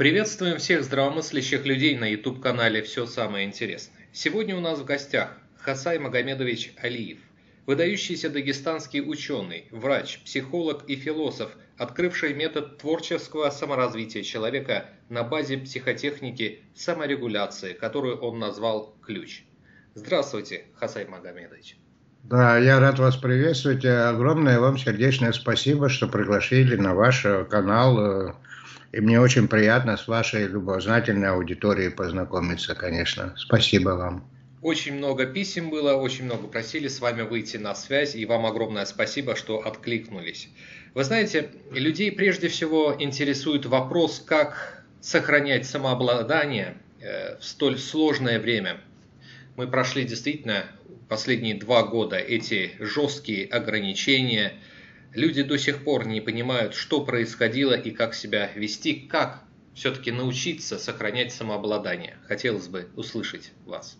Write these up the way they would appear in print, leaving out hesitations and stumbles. Приветствуем всех здравомыслящих людей на YouTube-канале «Все самое интересное». Сегодня у нас в гостях Хасай Магомедович Алиев, выдающийся дагестанский ученый, врач, психолог и философ, открывший метод творческого саморазвития человека на базе психотехники саморегуляции, которую он назвал «Ключ». Здравствуйте, Хасай Магомедович. Да, я рад вас приветствовать. Огромное вам сердечное спасибо, что пригласили на ваш канал. И мне очень приятно с вашей любознательной аудиторией познакомиться, конечно. Спасибо вам. Очень много писем было, очень много просили с вами выйти на связь, и вам огромное спасибо, что откликнулись. Вы знаете, людей прежде всего интересует вопрос, как сохранять самообладание в столь сложное время. Мы прошли действительно последние 2 года эти жесткие ограничения. Люди до сих пор не понимают, что происходило и как себя вести, как все-таки научиться сохранять самообладание. Хотелось бы услышать вас.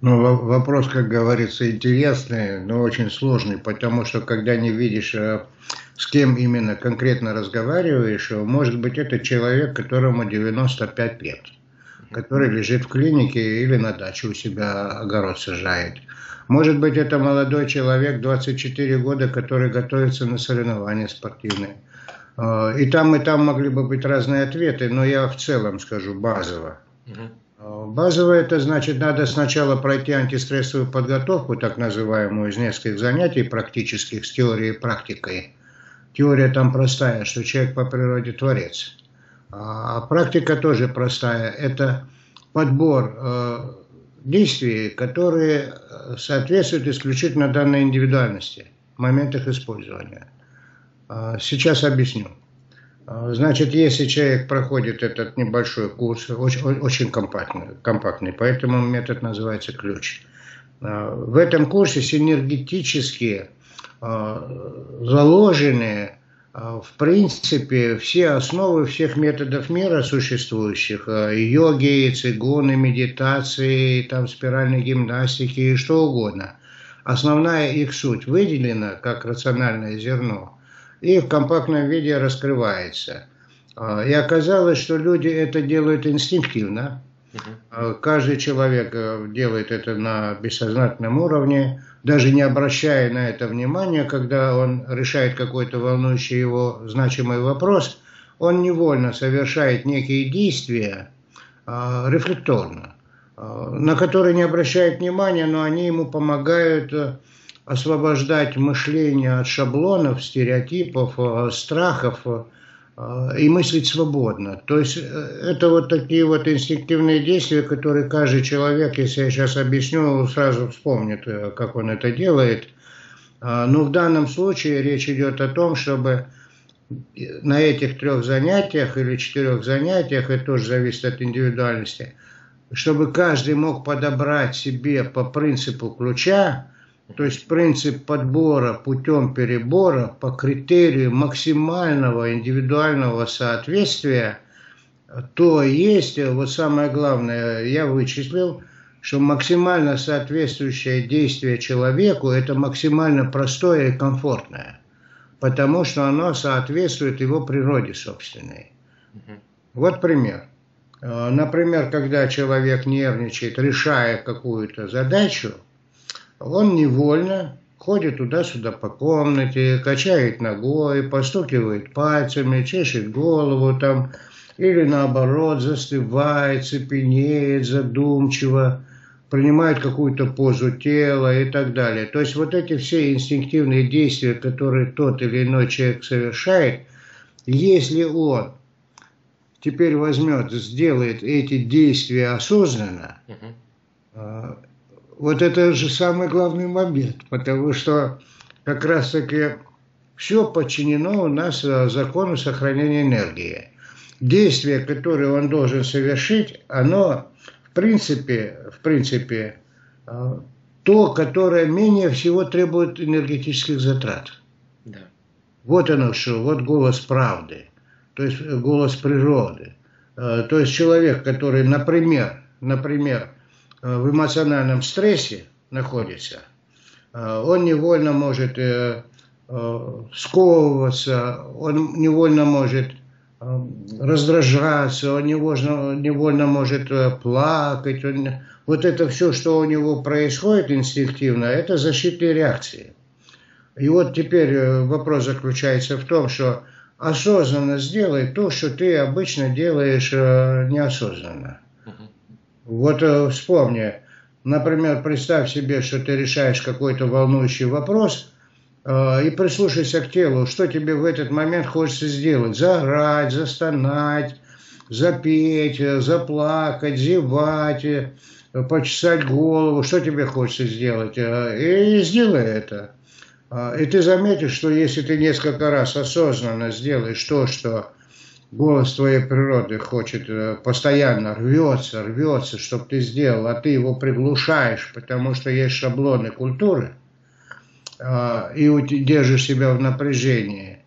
Ну, вопрос, как говорится, интересный, но очень сложный, потому что когда не видишь, с кем именно конкретно разговариваешь, может быть, это человек, которому 95 лет, который лежит в клинике или на даче у себя огород сажает. Может быть, это молодой человек, 24 года, который готовится на соревнования спортивные. И там могли бы быть разные ответы, но я в целом скажу базово. Базово – это значит, надо сначала пройти антистрессовую подготовку, так называемую, из нескольких занятий практических с теорией и практикой. Теория там простая, что человек по природе творец. А практика тоже простая. Это подбор действий, которые соответствуют исключительно данной индивидуальности в моментах использования. Сейчас объясню. Значит, если человек проходит этот небольшой курс, очень компактный, поэтому метод называется «Ключ». В этом курсе синергетически заложены, в принципе, все основы всех методов мира существующих, йоги, цигуны, медитации, там, спиральной гимнастики и что угодно. Основная их суть выделена как рациональное зерно и в компактном виде раскрывается. И оказалось, что люди это делают инстинктивно. Каждый человек делает это на бессознательном уровне, даже не обращая на это внимания, когда он решает какой-то волнующий его значимый вопрос, он невольно совершает некие действия рефлекторно, на которые не обращает внимания, но они ему помогают освобождать мышление от шаблонов, стереотипов, страхов, и мыслить свободно. То есть это вот такие вот инстинктивные действия, которые каждый человек, если я сейчас объясню, сразу вспомнит, как он это делает. Но в данном случае речь идет о том, чтобы на этих 3 занятиях или 4 занятиях, это тоже зависит от индивидуальности, чтобы каждый мог подобрать себе по принципу ключа, то есть принцип подбора путем перебора по критерию максимального индивидуального соответствия, то есть, вот самое главное, я вычислил, что максимально соответствующее действие человеку – это максимально простое и комфортное, потому что оно соответствует его природе собственной. Вот пример. Например, когда человек нервничает, решая какую-то задачу, он невольно ходит туда-сюда по комнате, качает ногой, постукивает пальцами, чешет голову там, или наоборот застывает, цепенеет, задумчиво, принимает какую-то позу тела и так далее. То есть вот эти все инстинктивные действия, которые тот или иной человек совершает, если он теперь возьмет, сделает эти действия осознанно, вот это же самый главный момент, потому что как раз-таки все подчинено у нас закону сохранения энергии. Действие, которое он должен совершить, оно в принципе то, которое менее всего требует энергетических затрат. Да. Вот оно что, вот голос правды, то есть голос природы. То есть человек, который, например, в эмоциональном стрессе находится, он невольно может сковываться, он невольно может раздражаться, он невольно может плакать. Вот это все, что у него происходит инстинктивно, это защитные реакции. И вот теперь вопрос заключается в том, что осознанно сделай то, что ты обычно делаешь неосознанно. Вот вспомни, например, представь себе, что ты решаешь какой-то волнующий вопрос, и прислушайся к телу, что тебе в этот момент хочется сделать. Заорать, застонать, запеть, заплакать, зевать, почесать голову. Что тебе хочется сделать? И сделай это. И ты заметишь, что если ты несколько раз осознанно сделаешь то, что голос твоей природы хочет, постоянно рвется, чтобы ты сделал, а ты его приглушаешь, потому что есть шаблоны культуры, и держишь себя в напряжении,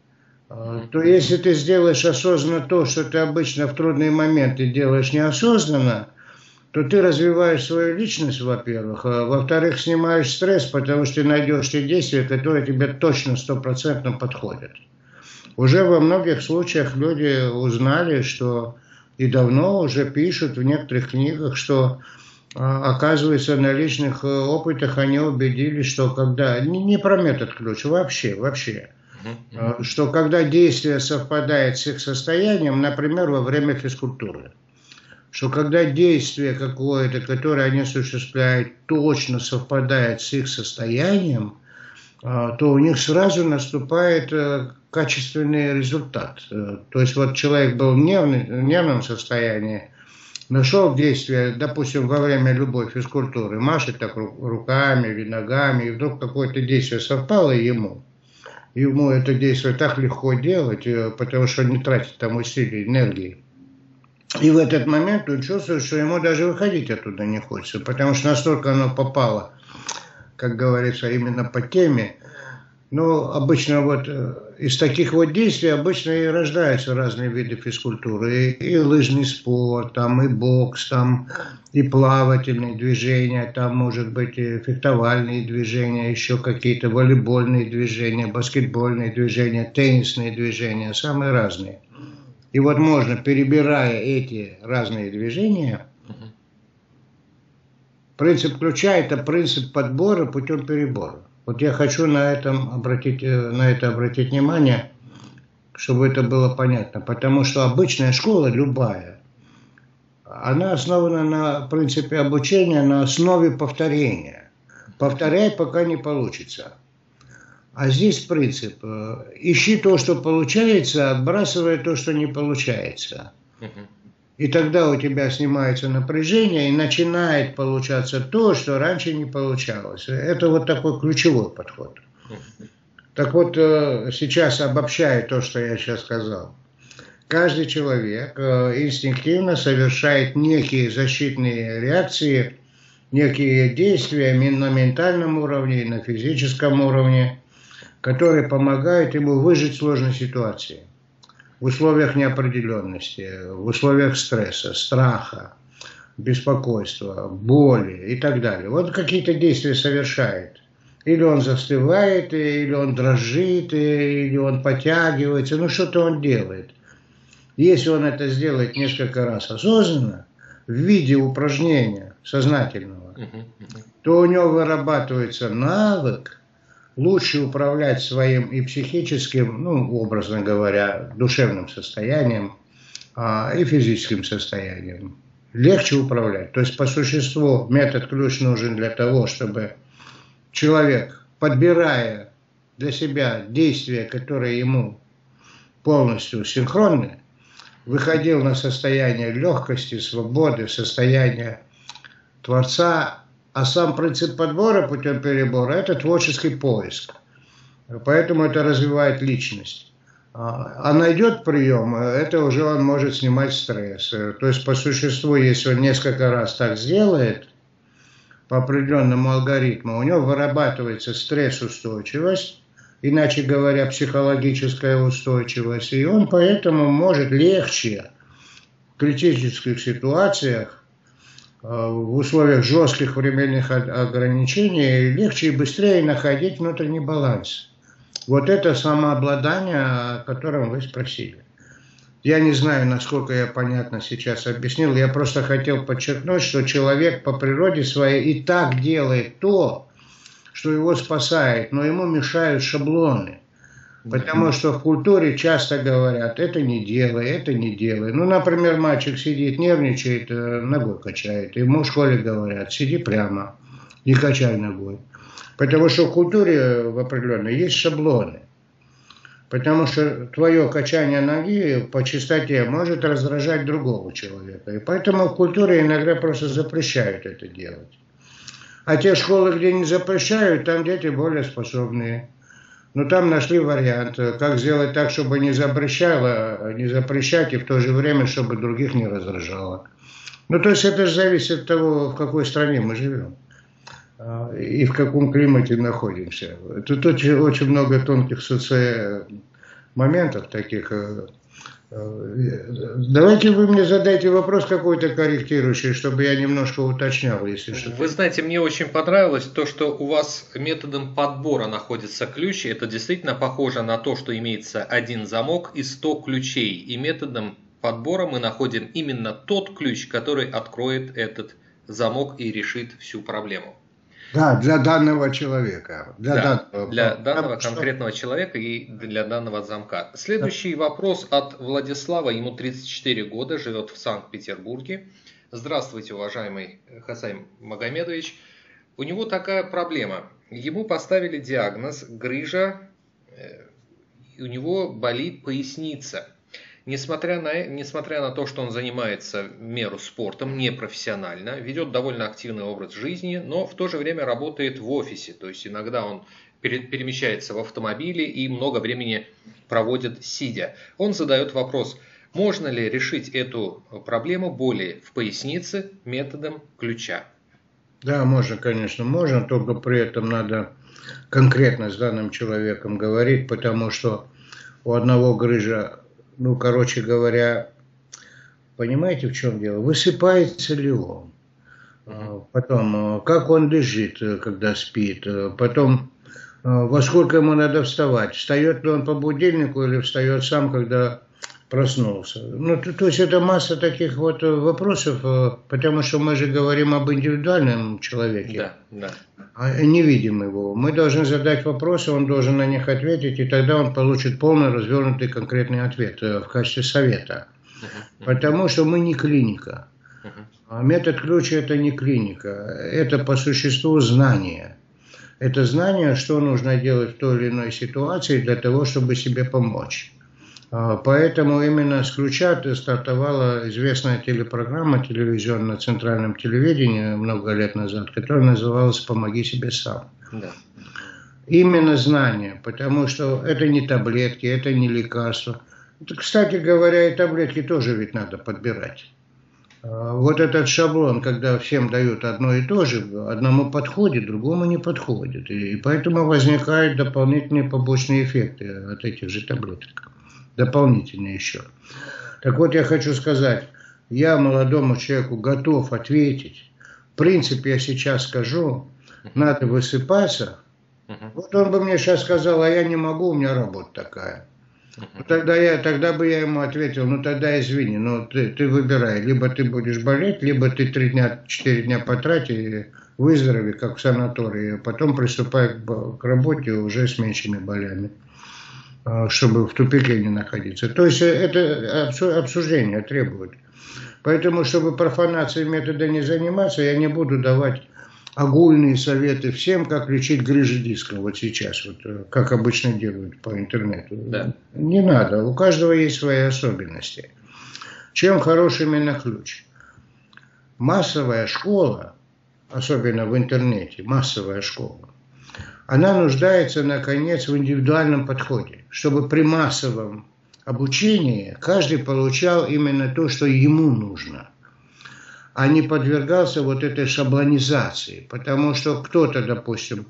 то если ты сделаешь осознанно то, что ты обычно в трудные моменты делаешь неосознанно, то ты развиваешь свою личность, во-первых, а во-вторых, снимаешь стресс, потому что ты найдешь те действия, которые тебе точно 100% подходят. Уже во многих случаях люди узнали, что и давно уже пишут в некоторых книгах, что оказывается, на личных опытах они убедились, что когда... Не про метод ключ, вообще. Что когда действие совпадает с их состоянием, например, во время физкультуры. Что когда действие какое-то, которое они осуществляют, точно совпадает с их состоянием, то у них сразу наступает качественный результат. То есть вот человек был в нервном состоянии, нашел действие, допустим, во время любой физкультуры, машет так руками или ногами, и вдруг какое-то действие совпало ему. Ему это действие так легко делать, потому что он не тратит там усилий, энергии. И в этот момент он чувствует, что ему даже выходить оттуда не хочется, потому что настолько оно попало, как говорится, именно по теме. Но обычно вот из таких вот действий обычно и рождаются разные виды физкультуры. И лыжный спорт, там и бокс, там и плавательные движения, там, может быть, и фехтовальные движения, еще какие-то волейбольные движения, баскетбольные движения, теннисные движения, самые разные. И вот можно, перебирая эти разные движения, принцип ключа – это принцип подбора путем перебора. Вот я хочу на это обратить внимание, чтобы это было понятно. Потому что обычная школа, любая, она основана на принципе обучения, на основе повторения. Повторяй, пока не получится. А здесь принцип. Ищи то, что получается, отбрасывай то, что не получается. И тогда у тебя снимается напряжение и начинает получаться то, что раньше не получалось. Это вот такой ключевой подход. Так вот, сейчас обобщаю то, что я сейчас сказал. Каждый человек инстинктивно совершает некие защитные реакции, некие действия на ментальном уровне и на физическом уровне, которые помогают ему выжить в сложной ситуации. В условиях неопределенности, в условиях стресса, страха, беспокойства, боли и так далее. Вот какие-то действия совершает. Или он застывает, или он дрожит, или он подтягивается. Ну, что-то он делает. Если он это сделает несколько раз осознанно, в виде упражнения сознательного, то у него вырабатывается навык лучше управлять своим и психическим, ну, образно говоря, душевным состоянием, и физическим состоянием. Легче управлять. То есть, по существу, метод ключ нужен для того, чтобы человек, подбирая для себя действия, которые ему полностью синхронны, выходил на состояние легкости, свободы, состояние Творца. А сам принцип подбора путем перебора – это творческий поиск. Поэтому это развивает личность. А найдет прием, это уже он может снимать стресс. То есть, по существу, если он несколько раз так сделает, по определенному алгоритму, у него вырабатывается стрессоустойчивость, иначе говоря, психологическая устойчивость. И он поэтому может легче в критических ситуациях, в условиях жестких временных ограничений, легче и быстрее находить внутренний баланс. Вот это самообладание, о котором вы спросили. Я не знаю, насколько я понятно сейчас объяснил. Я просто хотел подчеркнуть, что человек по природе своей и так делает то, что его спасает, но ему мешают шаблоны. Потому что в культуре часто говорят, это не делай, это не делай. Ну, например, мальчик сидит, нервничает, ногой качает. Ему в школе говорят, сиди прямо, не качай ногой. Потому что в культуре в определенной есть шаблоны. Потому что твое качание ноги по частоте может раздражать другого человека. И поэтому в культуре иногда просто запрещают это делать. А те школы, где не запрещают, там дети более способные. Но там нашли вариант, как сделать так, чтобы не запрещать и в то же время, чтобы других не раздражало. Ну, то есть это же зависит от того, в какой стране мы живем и в каком климате находимся. Тут очень много тонких моментов таких. Давайте вы мне задайте вопрос какой-то корректирующий, чтобы я немножко уточнял, если что. Вы знаете, мне очень понравилось то, что у вас методом подбора находится ключ. Это действительно похоже на то, что имеется один замок и 100 ключей. И методом подбора мы находим именно тот ключ, который откроет этот замок и решит всю проблему. Да, для данного человека. Для данного конкретного человека и для данного замка. Следующий вопрос от Владислава. Ему 34 года, живет в Санкт-Петербурге. Здравствуйте, уважаемый Хасай Магомедович. У него такая проблема. Ему поставили диагноз грыжа, у него болит поясница. Несмотря на то, что он занимается в меру спортом, непрофессионально, ведет довольно активный образ жизни, но в то же время работает в офисе. То есть иногда он перемещается в автомобиле и много времени проводит сидя. Он задает вопрос, можно ли решить эту проблему боли в пояснице методом ключа? Да, можно, конечно, можно, только при этом надо конкретно с данным человеком говорить, потому что у одного грыжа, ну, короче говоря, понимаете, в чем дело? Высыпается ли он? Потом, как он лежит, когда спит? Потом, во сколько ему надо вставать? Встает ли он по будильнику или встает сам, когда проснулся? Ну, то есть это масса таких вот вопросов, потому что мы же говорим об индивидуальном человеке. Да, да. Не видим его. Мы должны задать вопросы, он должен на них ответить, и тогда он получит полный развернутый конкретный ответ в качестве совета. Потому что мы не клиника. Метод ключа – это не клиника. Это по существу знание. Это знание, что нужно делать в той или иной ситуации для того, чтобы себе помочь. Поэтому именно с ключа стартовала известная телепрограмма телевизионная на центральном телевидении много лет назад, которая называлась «Помоги себе сам». Да. Именно знание, потому что это не таблетки, это не лекарства. Кстати говоря, и таблетки тоже ведь надо подбирать. Вот этот шаблон, когда всем дают одно и то же, одному подходит, другому не подходит. И поэтому возникают дополнительные побочные эффекты от этих же таблеток. Дополнительно еще. Так вот, я хочу сказать, я молодому человеку готов ответить. В принципе, я сейчас скажу, надо высыпаться. Вот он бы мне сейчас сказал, а я не могу, у меня работа такая. Ну, тогда бы я ему ответил, ну тогда извини, ну ты выбирай, либо ты будешь болеть, либо ты 3-4 дня потрати, выздорови, как в санатории, потом приступай к работе уже с меньшими болями, чтобы в тупике не находиться. То есть это обсуждение требует. Поэтому, чтобы профанацией метода не заниматься, я не буду давать огульные советы всем, как лечить грыжи диска вот сейчас, вот, как обычно делают по интернету. Да. Не надо. У каждого есть свои особенности. Чем хорош именно ключ? Массовая школа, особенно в интернете, массовая школа, она нуждается, наконец, в индивидуальном подходе, чтобы при массовом обучении каждый получал именно то, что ему нужно, а не подвергался вот этой шаблонизации. Потому что кто-то, допустим,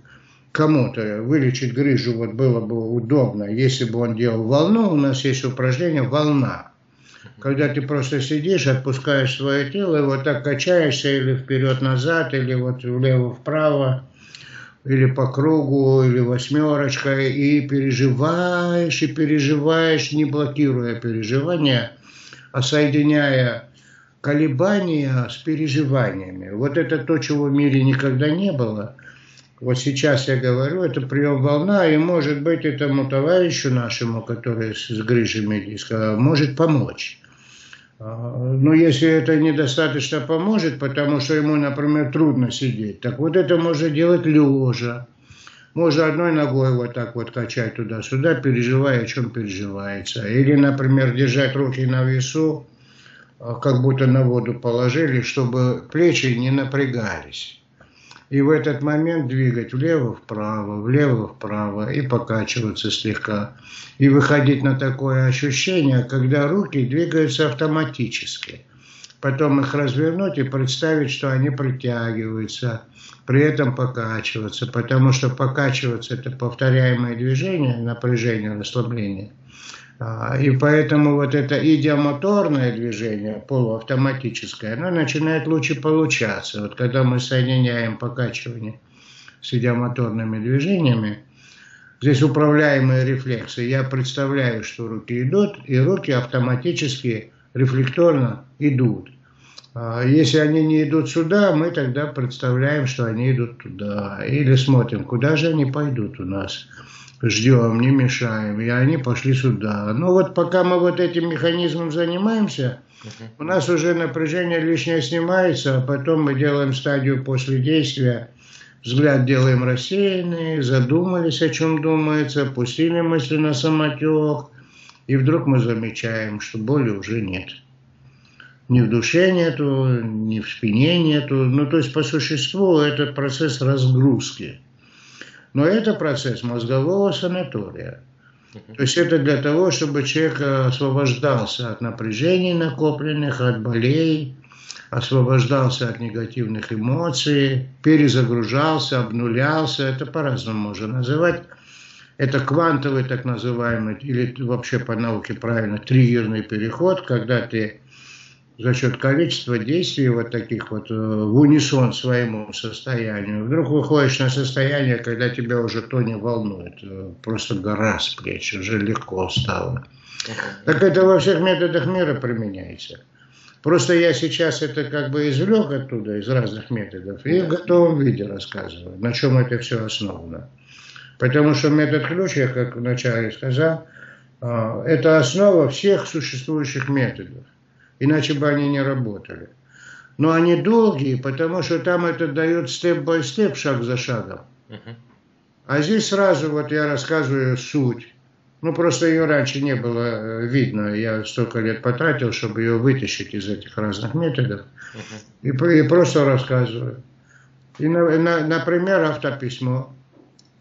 кому-то вылечить грыжу вот было бы удобно, если бы он делал волну. У нас есть упражнение «волна». Когда ты просто сидишь, отпускаешь свое тело, и вот так качаешься или вперед-назад, или вот влево-вправо, или по кругу, или восьмерочкой, и переживаешь, не блокируя переживания, соединяя колебания с переживаниями. Вот это то, чего в мире никогда не было. Вот сейчас я говорю, это прием волна, и, может быть, этому товарищу нашему, который с грыжами диска, может помочь. Но если это недостаточно поможет, потому что ему, например, трудно сидеть, так вот это можно делать лежа. Можно одной ногой вот так вот качать туда-сюда, переживая, о чем переживается. Или, например, держать руки на весу, как будто на воду положили, чтобы плечи не напрягались. И в этот момент двигать влево-вправо, влево-вправо и покачиваться слегка. И выходить на такое ощущение, когда руки двигаются автоматически. Потом их развернуть и представить, что они притягиваются, при этом покачиваться. Потому что покачиваться – это повторяемое движение, напряжение, расслабление. И поэтому вот это идиомоторное движение, полуавтоматическое, оно начинает лучше получаться. Вот когда мы соединяем покачивание с идиомоторными движениями, здесь управляемые рефлексы. Я представляю, что руки идут, и руки автоматически, рефлекторно идут. Если они не идут сюда, мы тогда представляем, что они идут туда. Или смотрим, куда же они пойдут у нас. Ждем, не мешаем, и они пошли сюда. Ну вот пока мы вот этим механизмом занимаемся, у нас уже напряжение лишнее снимается, а потом мы делаем стадию после действия. Взгляд делаем рассеянный, задумались, о чем думается, пустили мысли на самотек, и вдруг мы замечаем, что боли уже нет. Ни в душе нету, ни в спине нету. Ну то есть по существу это процесс разгрузки. Но это процесс мозгового санатория. То есть это для того, чтобы человек освобождался от напряжений накопленных, от болей, освобождался от негативных эмоций, перезагружался, обнулялся. Это по-разному можно называть. Это квантовый, так называемый, или вообще по науке правильно, триггерный переход, когда ты за счет количества действий вот таких вот в унисон своему состоянию. Вдруг выходишь на состояние, когда тебя уже то не волнует. Просто гора с плеч, уже легко стало. Так это во всех методах мира применяется. Просто я сейчас это как бы извлек оттуда, из разных методов, и в готовом виде рассказываю, на чем это все основано. Потому что метод ключ, я как вначале сказал, это основа всех существующих методов. Иначе бы они не работали. Но они долгие, потому что там это дает степ-бай-степ, шаг за шагом. А здесь сразу вот я рассказываю суть. Ну, просто ее раньше не было видно. Я столько лет потратил, чтобы ее вытащить из этих разных методов. И просто рассказываю. И, например, автописьмо.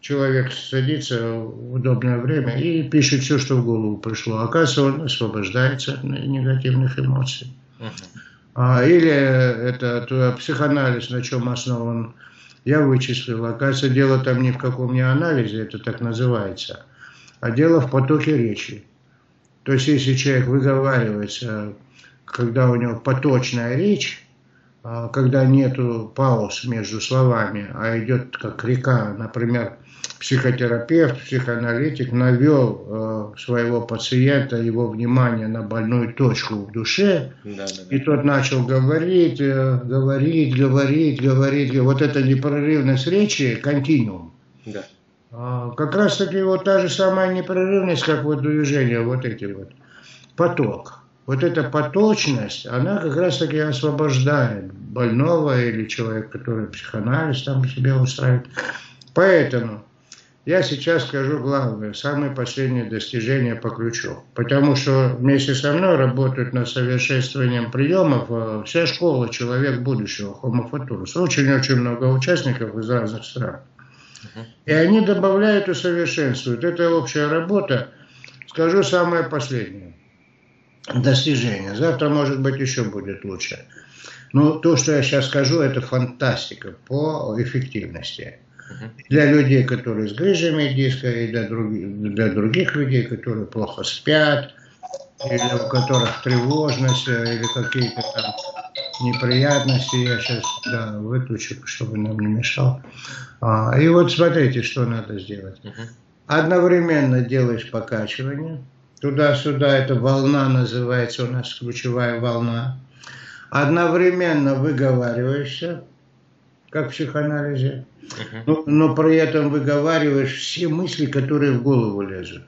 Человек садится в удобное время и пишет все, что в голову пришло. Оказывается, он освобождается от негативных эмоций. Или это психоанализ, на чем основан, я вычислил. Оказывается, дело там ни в каком не анализе, это так называется, а дело в потоке речи. То есть, если человек выговаривается, когда у него поточная речь, когда нету пауз между словами, а идет как река, например, психотерапевт, психоаналитик навел своего пациента, его внимание на больную точку в душе, и тот начал говорить. Вот эта непрерывность речи, континуум. Как раз таки вот та же самая непрерывность, как вот движение, вот эти вот, поток. Вот эта поточность, она как раз-таки освобождает больного или человека, который психоанализ там себе устраивает. Поэтому я сейчас скажу главное, самые последние достижения по ключу. Потому что вместе со мной работают над совершенствованием приемов вся школа «Человек будущего» Homo Futurus. Очень-очень много участников из разных стран. И они добавляют и совершенствуют. Это общая работа. Скажу самое последнее. Достижение. Завтра, может быть, еще будет лучше. Но то, что я сейчас скажу, это фантастика по эффективности. Для людей, которые с грыжами диска, и для других людей, которые плохо спят, или у которых тревожность, или какие-то там неприятности. Я сейчас выключу, чтобы нам не мешал. И вот смотрите, что надо сделать. Одновременно делаешь покачивание, туда-сюда, эта волна называется у нас ключевая волна. Одновременно выговариваешься, как в психоанализе, но при этом выговариваешь все мысли, которые в голову лезут.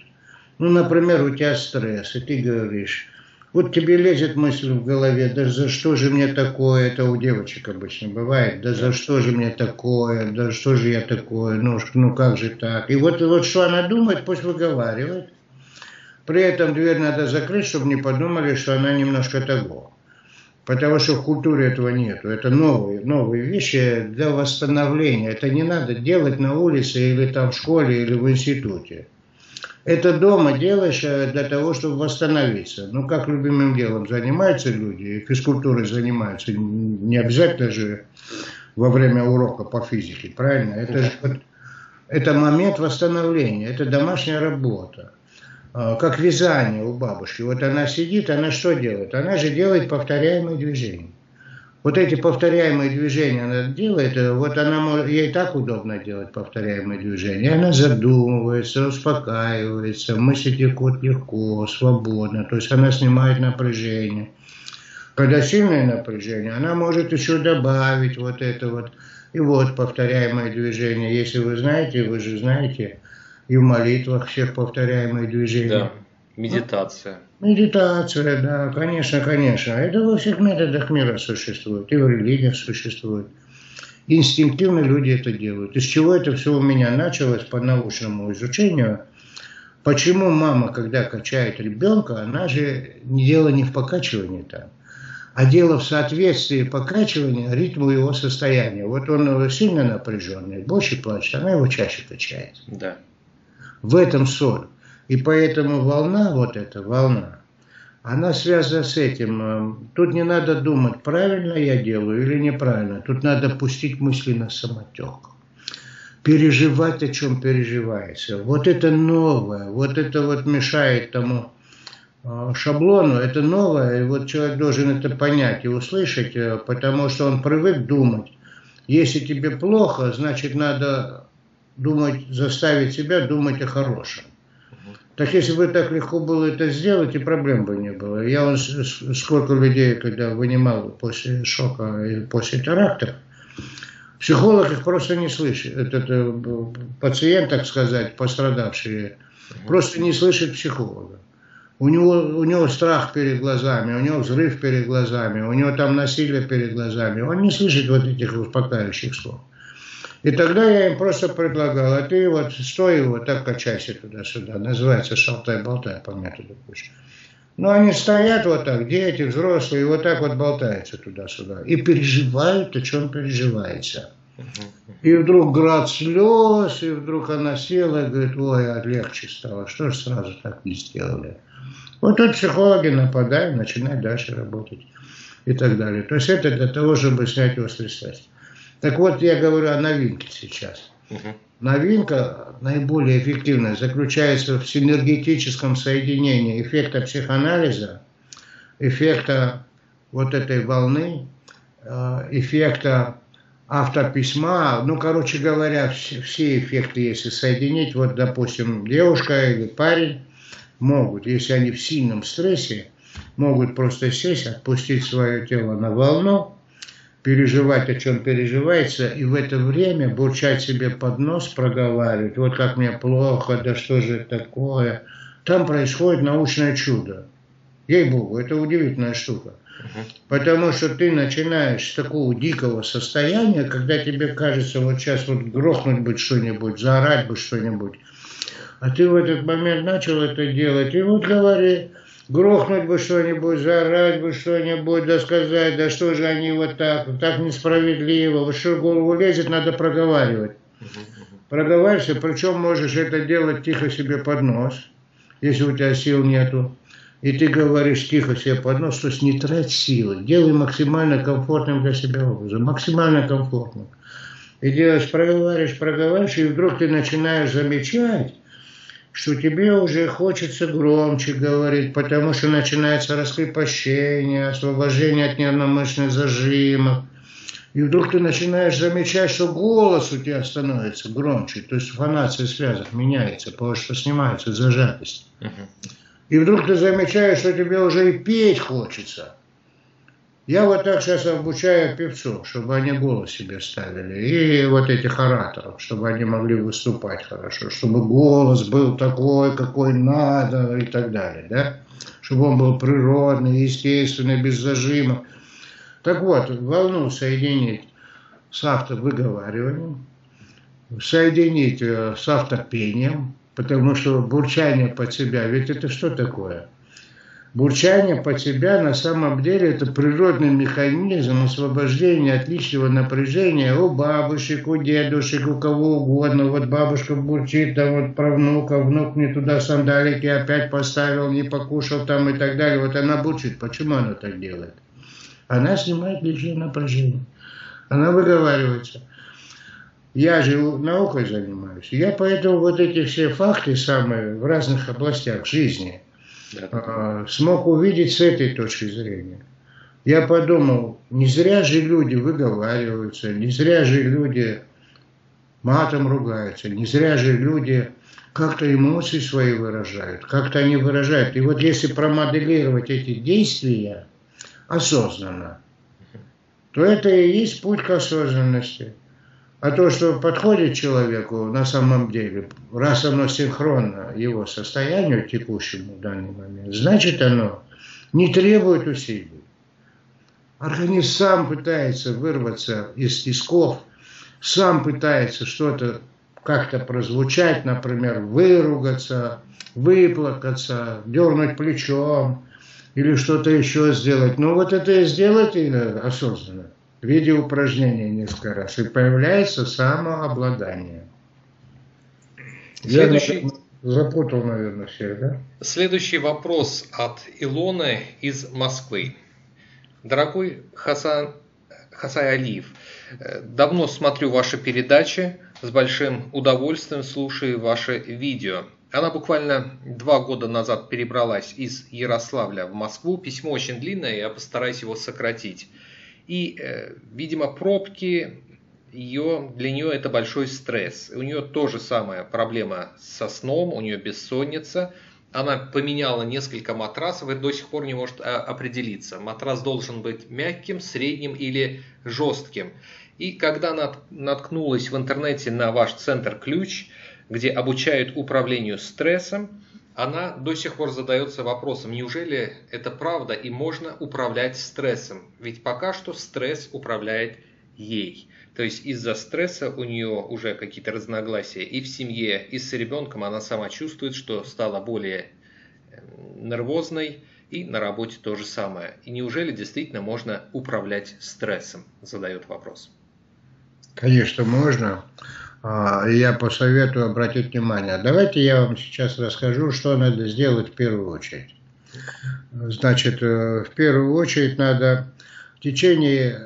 Ну, например, у тебя стресс, и ты говоришь, вот тебе лезет мысль в голове, да за что же мне такое, это у девочек обычно бывает, да за что же мне такое, да что же я такое, ну как же так. И вот что она думает, пусть выговаривает. При этом дверь надо закрыть, чтобы не подумали, что она немножко того. Потому что в культуре этого нету. Это новые вещи для восстановления. Это не надо делать на улице, или там в школе, или в институте. Это дома делаешь для того, чтобы восстановиться. Ну, как любимым делом занимаются люди, физкультурой занимаются. Не обязательно же во время урока по физике, правильно? Это момент восстановления, это домашняя работа. Как вязание у бабушки. Вот она сидит, она что делает? Она же делает повторяемые движения. Вот эти повторяемые движения она делает, вот она, ей так удобно делать повторяемые движения. И она задумывается, успокаивается, мысли текут легко, свободно. То есть она снимает напряжение. Когда сильное напряжение, она может еще добавить вот это вот. И вот повторяемые движения. Если вы знаете, вы же знаете... И в молитвах всех повторяемые движения. Да, медитация. Ну, медитация, да, конечно, конечно. Это во всех методах мира существует, и в религиях существует. Инстинктивно люди это делают. Из чего это все у меня началось по научному изучению? Почему мама, когда качает ребенка, она же дело не в покачивании там, а дело в соответствии покачивания ритму его состояния. Вот он сильно напряженный, больше плачет, она его чаще качает. Да. В этом соль. И поэтому волна, вот эта волна, она связана с этим. Тут не надо думать, правильно я делаю или неправильно. Тут надо пустить мысли на самотек. Переживать, о чем переживается. Вот это новое, вот это вот мешает тому шаблону. Это новое, и вот человек должен это понять и услышать, потому что он привык думать. Если тебе плохо, значит надо... думать, заставить себя думать о хорошем. Так если бы так легко было это сделать, и проблем бы не было. Я сколько людей, когда вынимал после шока и после терактов, психолог их просто не слышит. Это пациент, так сказать, пострадавший, просто не слышит психолога. У него страх перед глазами, у него взрыв перед глазами, у него там насилие перед глазами. Он не слышит вот этих успокаивающих слов. И тогда я им просто предлагал, а ты вот стой его, вот так качайся туда-сюда. Называется шалтай-болтай по методу Ключ. Но они стоят вот так, дети, взрослые, вот так вот болтаются туда-сюда. И переживают, о чем переживается. И вдруг град слез, и вдруг она села и говорит, ой, легче стало, что же сразу так не сделали. Вот тут психологи нападают, начинают дальше работать и так далее. То есть это для того, чтобы снять острый стресс. Так вот, я говорю о новинке сейчас. Новинка наиболее эффективная заключается в синергетическом соединении эффекта психоанализа, эффекта вот этой волны, эффекта автописьма. Ну, короче говоря, все эффекты, если соединить, вот, допустим, девушка или парень могут, если они в сильном стрессе, могут просто сесть, отпустить свое тело на волну, переживать, о чем переживается, и в это время бурчать себе под нос, проговаривать, вот как мне плохо, да что же такое. Там происходит научное чудо. Ей-богу, это удивительная штука. Потому что ты начинаешь с такого дикого состояния, когда тебе кажется, вот сейчас вот грохнуть бы что-нибудь, заорать бы что-нибудь. А ты в этот момент начал это делать, и вот говори, грохнуть бы что-нибудь, заорать бы что-нибудь, да сказать, да что же они вот так несправедливо, вот что в голову лезет, надо проговаривать. Проговаривайся, причем можешь это делать тихо себе под нос, если у тебя сил нету, и ты говоришь тихо себе под нос, то есть не трать силы, делай максимально комфортным для себя образом, максимально комфортным. И делаешь, проговариваешь, проговариваешь, и вдруг ты начинаешь замечать, что тебе уже хочется громче говорить, потому что начинается раскрепощение, освобождение от нервно-мышечных зажимов. И вдруг ты начинаешь замечать, что голос у тебя становится громче, то есть фонация связок меняется, потому что снимается зажатость. И вдруг ты замечаешь, что тебе уже и петь хочется. Я вот так сейчас обучаю певцов, чтобы они голос себе ставили, и вот этих ораторов, чтобы они могли выступать хорошо, чтобы голос был такой, какой надо, и так далее, да? Чтобы он был природный, естественный, без зажимов. Так вот, волну соединить с автовыговариванием, соединить с автопением, потому что бурчание под себя, ведь это что такое? Бурчание под себя на самом деле это природный механизм освобождения от лишнего напряжения у бабушек, у дедушек, у кого угодно. Вот бабушка бурчит, да вот про внука, внук не туда сандалики опять поставил, не покушал там и так далее. Вот она бурчит. Почему она так делает? Она снимает лишнее напряжение. Она выговаривается. Я же наукой занимаюсь. Я поэтому вот эти все факты самые в разных областях жизни смог увидеть с этой точки зрения. Я подумал, не зря же люди выговариваются, не зря же люди матом ругаются, не зря же люди как-то эмоции свои выражают, как-то они выражают. И вот если промоделировать эти действия осознанно, то это и есть путь к осознанности. А то, что подходит человеку на самом деле, раз оно синхронно его состоянию текущему в данный момент, значит оно не требует усилий. Организм сам пытается вырваться из тисков, сам пытается что-то как-то прозвучать, например, выругаться, выплакаться, дернуть плечом или что-то еще сделать. Но вот это и сделать осознанно. В виде упражнения несколько раз, и появляется самообладание. Следующий... Я запутал, наверное, всех, да? Следующий вопрос от Илоны из Москвы. Дорогой Хасай Алиев, давно смотрю ваши передачи, с большим удовольствием слушаю ваши видео. Она буквально 2 года назад перебралась из Ярославля в Москву. Письмо очень длинное, я постараюсь его сократить. И, видимо, пробки для нее это большой стресс. У нее тоже самая проблема со сном, у нее бессонница. Она поменяла несколько матрасов и до сих пор не может определиться. Матрас должен быть мягким, средним или жестким. И когда наткнулась в интернете на ваш центр «Ключ», где обучают управлению стрессом, она до сих пор задается вопросом, неужели это правда и можно управлять стрессом? Ведь пока что стресс управляет ей. То есть из-за стресса у нее уже какие-то разногласия и в семье, и с ребенком. Она сама чувствует, что стала более нервозной, и на работе то же самое. И неужели действительно можно управлять стрессом? Задает вопрос. Конечно, можно. Я посоветую обратить внимание. Давайте я вам сейчас расскажу, что надо сделать в первую очередь. Значит, в первую очередь надо в течение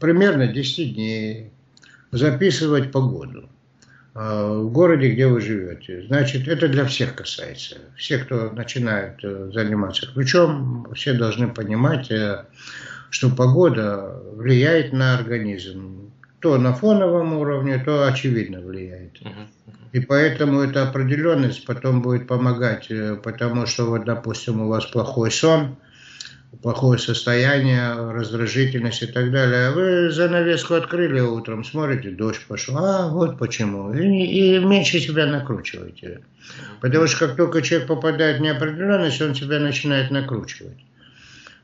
примерно 10 дней записывать погоду в городе, где вы живете. Значит, это для всех касается. Все, кто начинает заниматься ключом, все должны понимать, что погода влияет на организм. То на фоновом уровне, то очевидно влияет. И поэтому эта определенность потом будет помогать, потому что, вот, допустим, у вас плохой сон, плохое состояние, раздражительность и так далее. Вы занавеску открыли утром, смотрите, дождь пошел, а вот почему. И меньше себя накручиваете. Потому что как только человек попадает в неопределенность, он себя начинает накручивать.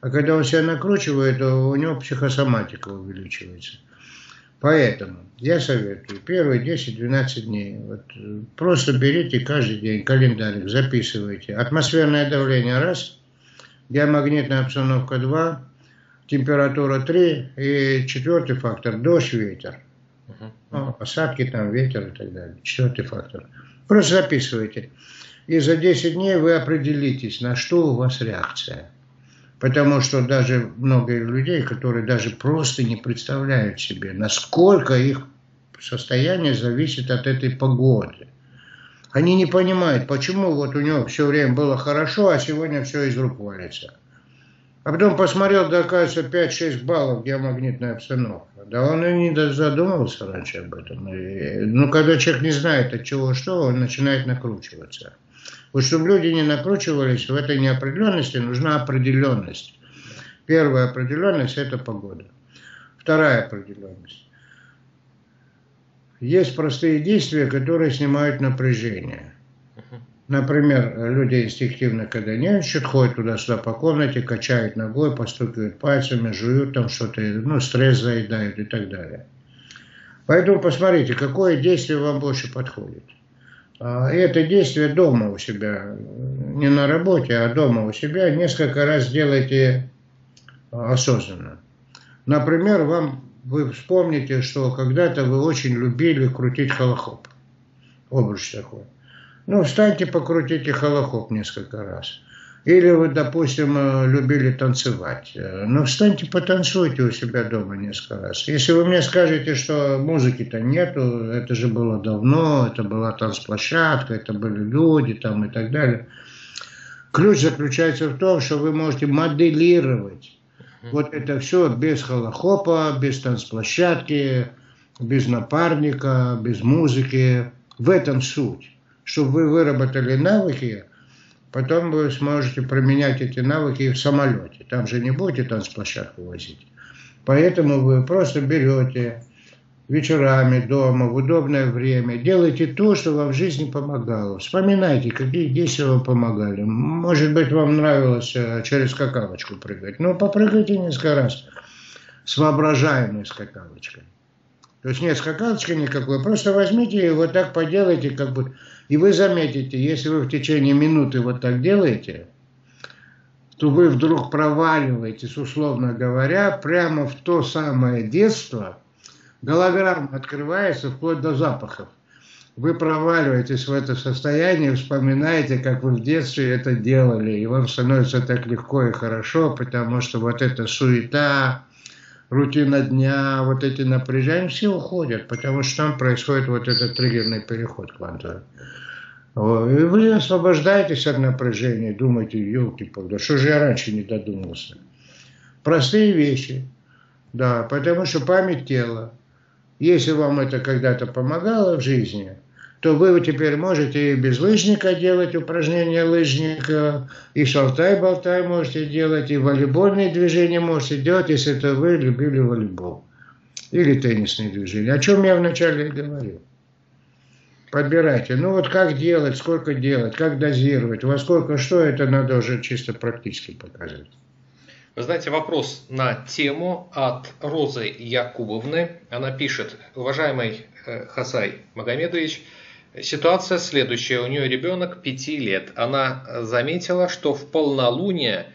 А когда он себя накручивает, у него психосоматика увеличивается. Поэтому я советую первые 10-12 дней вот, просто берите каждый день календарик, записывайте. Атмосферное давление 1, геомагнитная обстановка 2, температура 3 и 4-й фактор – дождь, ветер. Ну, осадки, там, ветер и так далее. 4-й фактор. Просто записывайте. И за 10 дней вы определитесь, на что у вас реакция. Потому что даже многие людей, которые даже просто не представляют себе, насколько их состояние зависит от этой погоды. Они не понимают, почему вот у него все время было хорошо, а сегодня все из рук валится. А потом посмотрел, да, кажется, 5-6 баллов геомагнитная обстановка. Да он и не задумывался раньше об этом. Но когда человек не знает, от чего что, он начинает накручиваться. Вот чтобы люди не накручивались в этой неопределенности, нужна определенность. Первая определенность – это погода. Вторая определенность. Есть простые действия, которые снимают напряжение. Например, люди инстинктивно, когда нервничают, ходят туда-сюда по комнате, качают ногой, постукивают пальцами, жуют там что-то, ну, стресс заедают и так далее. Поэтому посмотрите, какое действие вам больше подходит. И это действие дома у себя, не на работе, а дома у себя, несколько раз делайте осознанно. Например, вы вспомните, что когда-то вы очень любили крутить холохоп. Обруч такой. Ну, встаньте, покрутите холохоп несколько раз. Или вы, допустим, любили танцевать. Ну, встаньте, потанцуйте у себя дома несколько раз. Если вы мне скажете, что музыки-то нету, это же было давно, это была танцплощадка, это были люди там и так далее. Ключ заключается в том, что вы можете моделировать вот это все без холохопа, без танцплощадки, без напарника, без музыки. В этом суть. Чтобы вы выработали навыки, потом вы сможете применять эти навыки и в самолете. Там же не будете танцплощадку возить. Поэтому вы просто берете вечерами дома в удобное время, делайте то, что вам в жизни помогало. Вспоминайте, какие действия вам помогали. Может быть, вам нравилось через скакалочку прыгать. Но попрыгайте несколько раз с воображаемой скакалочкой. То есть нет скакалочки никакой, просто возьмите и вот так поделайте, как будто. И вы заметите, если вы в течение минуты вот так делаете, то вы вдруг проваливаетесь, условно говоря, прямо в то самое детство. Голограмма открывается вплоть до запахов. Вы проваливаетесь в это состояние, вспоминаете, как вы в детстве это делали. И вам становится так легко и хорошо, потому что вот эта суета, рутина дня, вот эти напряжения, все уходят, потому что там происходит вот этот триггерный переход квантовый. И вы освобождаетесь от напряжения, думаете, елки-палки, что же я раньше не додумался. Простые вещи, да, потому что память тела, если вам это когда-то помогало в жизни, то вы теперь можете и без лыжника делать упражнения лыжника, и шалтай-болтай можете делать, и волейбольные движения можете делать, если это вы любили волейбол. Или теннисные движения. О чем я вначале и говорил. Подбирайте. Ну вот как делать, сколько делать, как дозировать, во сколько что, это надо уже чисто практически показать. Вы знаете, вопрос на тему от Розы Якубовны. Она пишет: уважаемый Хасай Магомедович, ситуация следующая. У нее ребенок 5 лет. Она заметила, что в полнолуние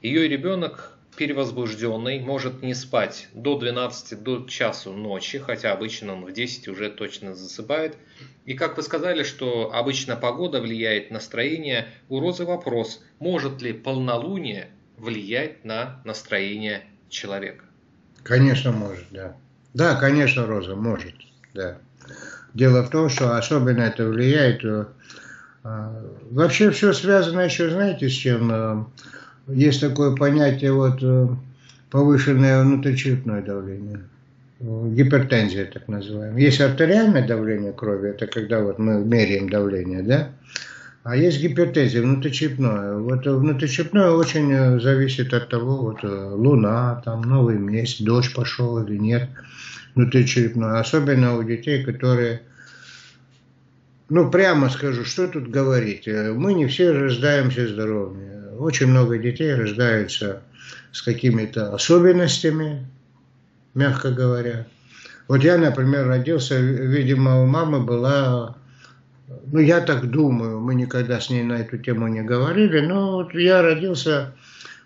ее ребенок перевозбужденный, может не спать до 12, до часу ночи, хотя обычно он в 10 уже точно засыпает. И как вы сказали, что обычно погода влияет на настроение, у Розы вопрос, может ли полнолуние влиять на настроение человека? Конечно, может, да. Да, конечно, Роза, может, да. Дело в том, что особенно это влияет. Вообще все связано еще, знаете, с чем? Есть такое понятие вот повышенное внутричерепное давление. Гипертензия, так называемая. Есть артериальное давление крови, это когда вот мы меряем давление, да? А есть гипертензия, внутричерепное. Вот внутричерепное очень зависит от того, вот луна, там новый месяц, дождь пошел или нет. Внутричерепное. Особенно у детей, которые, ну прямо скажу, что тут говорить. Мы не все рождаемся здоровыми. Очень много детей рождаются с какими-то особенностями, мягко говоря. Вот я, например, родился, видимо, у мамы была... Ну, я так думаю, мы никогда с ней на эту тему не говорили, но вот я родился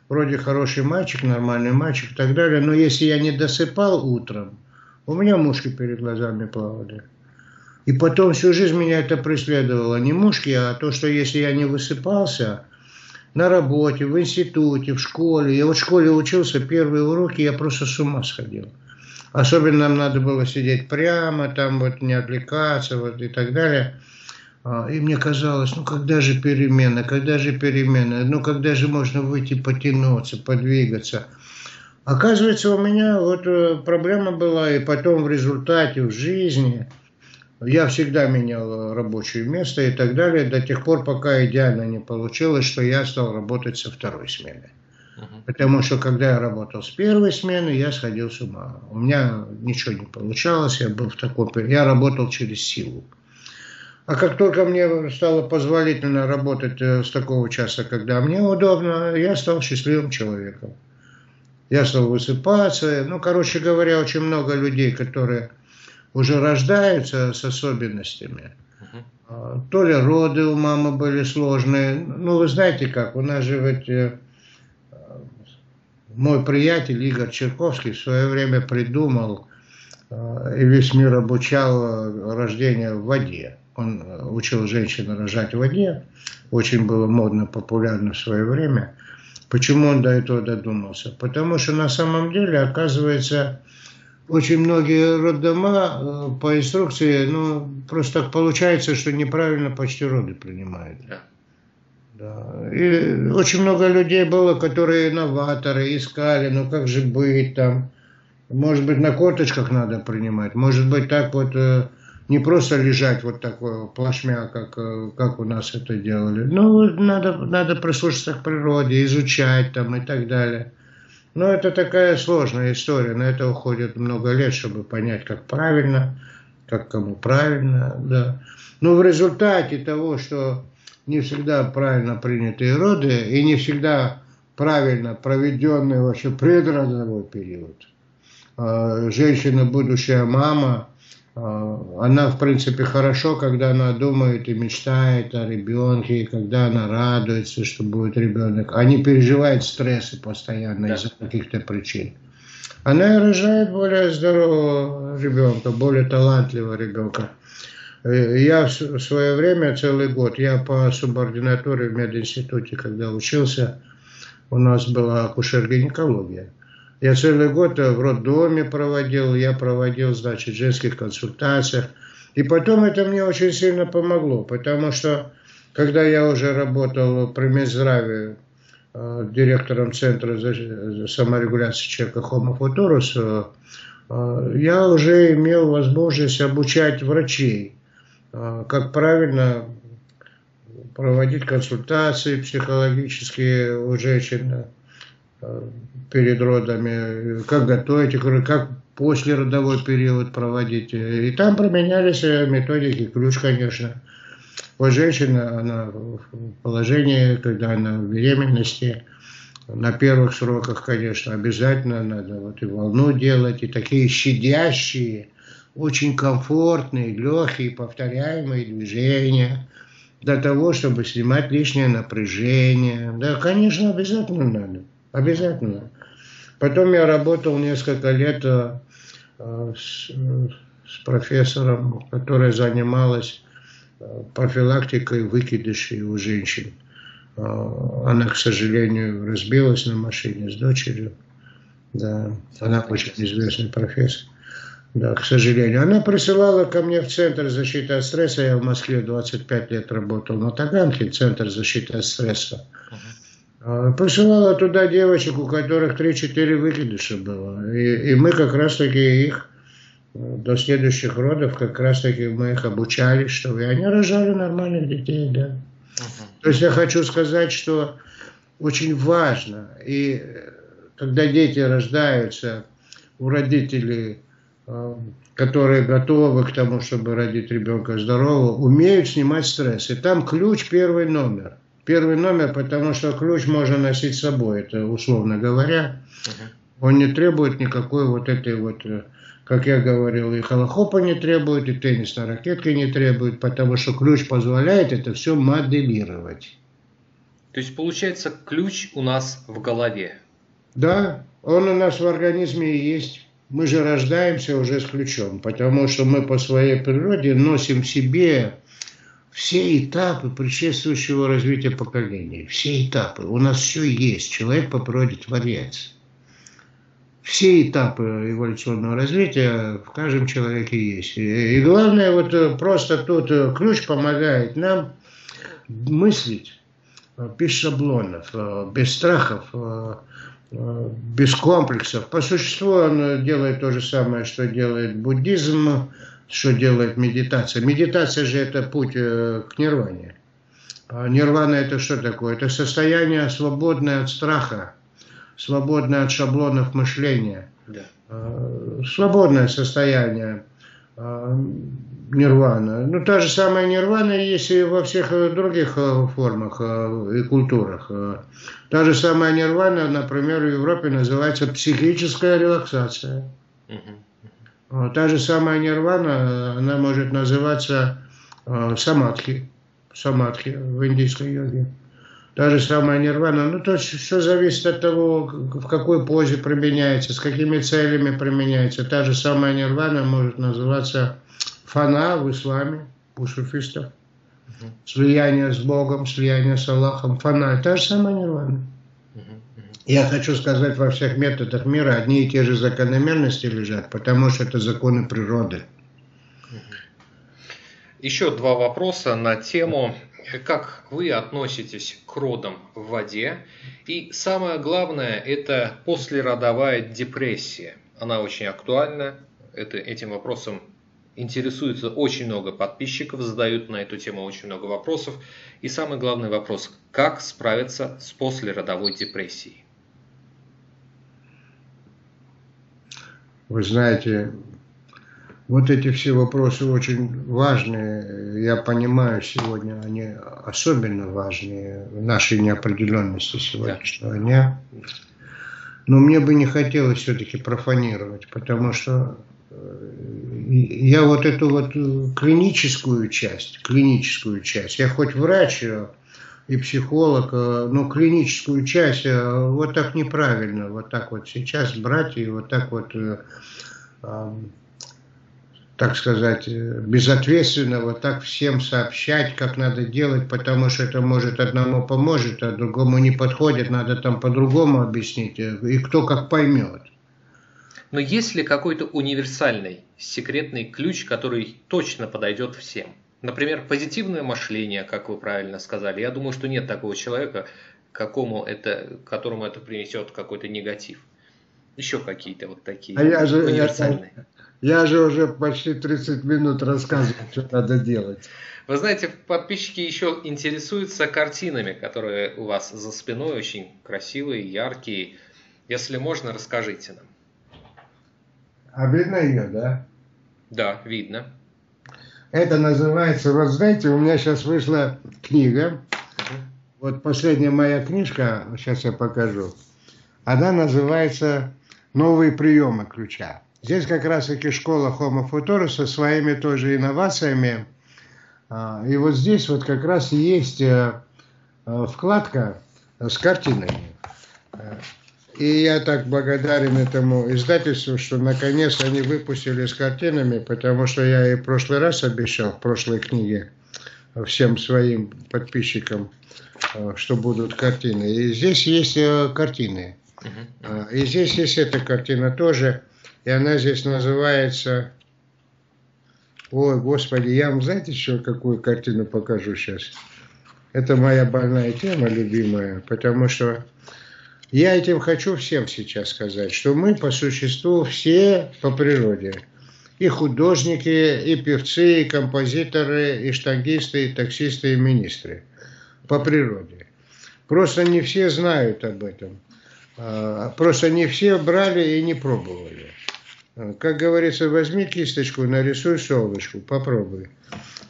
вроде хороший мальчик, нормальный мальчик и так далее, но если я не досыпал утром, у меня мушки перед глазами плавали. И потом всю жизнь меня это преследовало, не мушки, а то, что если я не высыпался на работе, в институте, в школе, я вот в школе учился, первые уроки я просто с ума сходил. Особенно нам надо было сидеть прямо, там вот не отвлекаться вот и так далее. И мне казалось, ну когда же перемена, ну когда же можно выйти потянуться, подвигаться. Оказывается, у меня вот проблема была, и потом в результате в жизни Я всегда менял рабочее место и так далее, до тех пор, пока идеально не получилось, что я стал работать со второй смены. Потому что, когда я работал с первой смены, я сходил с ума. У меня ничего не получалось, я был в такой... Я работал через силу. А как только мне стало позволительно работать с такого часа, когда мне удобно, я стал счастливым человеком. Я стал высыпаться. Ну, короче говоря, очень много людей, которые уже рождаются с особенностями. То ли роды у мамы были сложные. Ну, вы знаете как, у нас же ведь... Мой приятель Игорь Черковский в свое время придумал и весь мир обучал рождение в воде. Он учил женщин рожать в воде. Очень было модно, популярно в свое время. Почему он до этого додумался? Потому что на самом деле, оказывается, очень многие роддома по инструкции, ну, просто так получается, что неправильно почти роды принимают. Да. И очень много людей было, которые новаторы, искали, ну как же быть там, может быть на корточках надо принимать, может быть так вот, не просто лежать вот такой плашмя, как у нас это делали, ну надо прислушаться к природе, изучать там и так далее. Но это такая сложная история, на это уходит много лет, чтобы понять, как правильно, как кому правильно, да. Но в результате того, что не всегда правильно принятые роды и не всегда правильно проведенный вообще предродовой период. Женщина, будущая мама, она в принципе хорошо, когда она думает и мечтает о ребенке, и когда она радуется, что будет ребенок, а не переживает стрессы постоянно из-за каких-то причин. Она рожает более здорового ребенка, более талантливого ребенка. Я в свое время, целый год, я по субординатуре в мединституте, когда учился, у нас была акушер-гинекология. Я целый год в роддоме проводил, я проводил, значит, в женских консультациях. И потом это мне очень сильно помогло, потому что, когда я уже работал при Минздраве директором Центра саморегуляции человека Homo Futurus, я уже имел возможность обучать врачей, как правильно проводить консультации психологические у женщин перед родами, как готовить, как послеродовой период проводить. И там применялись методики ключ, конечно. Вот женщина, она в положении, когда она в беременности, на первых сроках, конечно, обязательно надо вот и волну делать, и такие щадящие, очень комфортные, легкие, повторяемые движения для того, чтобы снимать лишнее напряжение. Да, конечно, обязательно надо. Обязательно. Потом я работал несколько лет с профессором, которая занималась профилактикой выкидышей у женщин. Она, к сожалению, разбилась на машине с дочерью. Да. Она очень известный профессор. Да, к сожалению. Она присылала ко мне в Центр защиты от стресса. Я в Москве 25 лет работал на Таганке, Центр защиты от стресса. Присылала туда девочек, у которых 3-4 выкидыша было. И мы как раз-таки их до следующих родов, как раз-таки мы их обучали, чтобы они рожали нормальных детей. Да. То есть я хочу сказать, что очень важно, и когда дети рождаются у родителей, которые готовы к тому, чтобы родить ребенка здорового, умеют снимать стресс. И там ключ первый номер. Первый номер, потому что ключ можно носить с собой, это условно говоря. Он не требует никакой вот этой вот, как я говорил, и холохопа не требует, и теннис на ракетке не требует, потому что ключ позволяет это все моделировать. То есть получается, ключ у нас в голове? Да, он у нас в организме и есть. Мы же рождаемся уже с ключом, потому что мы по своей природе носим в себе все этапы предшествующего развития поколения. Все этапы. У нас все есть. Человек по природе творец. Все этапы эволюционного развития в каждом человеке есть. И главное, вот просто тут ключ помогает нам мыслить без шаблонов, без страхов, без комплексов. По существу он делает то же самое, что делает буддизм, что делает медитация. Медитация же это путь к нирване. А нирвана это что такое? Это состояние свободное от страха, свободное от шаблонов мышления. Да. Свободное состояние нирвана. Ну, та же самая нирвана есть и во всех других формах и культурах. Та же самая нирвана, например, в Европе называется психическая релаксация. Угу. Та же самая нирвана, она может называться самадхи. Самадхи в индийской йоге. Та же самая нирвана. Ну, то есть все зависит от того, в какой позе применяется, с какими целями применяется. Та же самая нирвана может называться фана в исламе, у суфистов. Uh-huh. Слияние с Богом, слияние с Аллахом, фана. Та же самая нирвана. Uh-huh. Uh-huh. Я хочу сказать, во всех методах мира одни и те же закономерности лежат, потому что это законы природы. Uh-huh. Еще два вопроса на тему... Как вы относитесь к родам в воде? И самое главное, это послеродовая депрессия. Она очень актуальна. Этим вопросом интересуется очень много подписчиков, задают на эту тему очень много вопросов. И самый главный вопрос, как справиться с послеродовой депрессией? Вы знаете... Вот эти все вопросы очень важные, я понимаю сегодня, они особенно важные в нашей неопределенности сегодняшнего дня. Но мне бы не хотелось все-таки профанировать, потому что я вот эту вот клиническую часть, я хоть врач и психолог, но клиническую часть вот так неправильно, вот так вот сейчас брать и вот так вот... так сказать, безответственно вот так всем сообщать, как надо делать, потому что это может одному поможет, а другому не подходит, надо там по-другому объяснить, и кто как поймет. Но есть ли какой-то универсальный, секретный ключ, который точно подойдет всем? Например, позитивное мышление, как вы правильно сказали. Я думаю, что нет такого человека, которому это принесет какой-то негатив. Еще какие-то вот такие универсальные. Я же уже почти 30 минут рассказывал, что надо делать. Вы знаете, подписчики еще интересуются картинами, которые у вас за спиной, очень красивые, яркие. Если можно, расскажите нам. А видно ее, да? Да, видно. Это называется, вот знаете, у меня сейчас вышла книга. Вот последняя моя книжка, сейчас я покажу. Она называется «Новые приемы ключа». Здесь как раз-таки школа Homo Futurus со своими тоже инновациями. И вот здесь вот как раз есть вкладка с картинами. И я так благодарен этому издательству, что наконец они выпустили с картинами, потому что я и в прошлый раз обещал, в прошлой книге, всем своим подписчикам, что будут картины. И здесь есть картины. И здесь есть эта картина тоже. И она здесь называется... Ой, Господи, я вам, знаете, еще какую картину покажу сейчас? Это моя больная тема, любимая, потому что я этим хочу всем сейчас сказать, что мы по существу все по природе. И художники, и певцы, и композиторы, и штангисты, и таксисты, и министры. По природе. Просто не все знают об этом. Просто не все брали и не пробовали. Как говорится, возьми кисточку, нарисуй солнышку, попробуй.